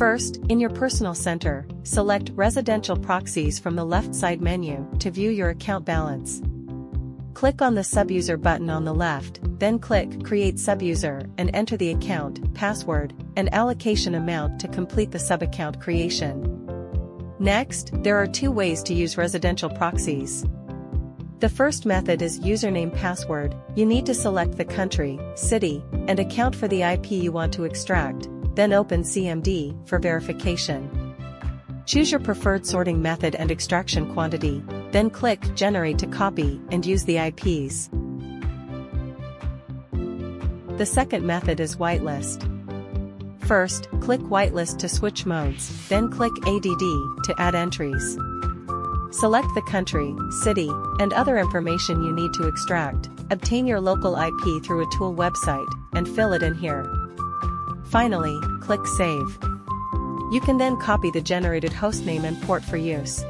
First, in your personal center, select Residential Proxies from the left side menu to view your account balance. Click on the Subuser button on the left, then click Create Subuser and enter the account, password, and allocation amount to complete the subaccount creation. Next, there are two ways to use residential proxies. The first method is username password. You need to select the country, city, and account for the IP you want to extract, then open CMD for verification. Choose your preferred sorting method and extraction quantity, then click Generate to copy and use the IPs. The second method is whitelist. First, click Whitelist to switch modes, then click ADD to add entries. Select the country, city, and other information you need to extract, obtain your local IP through a tool website, and fill it in here. Finally, click Save. You can then copy the generated hostname and port for use.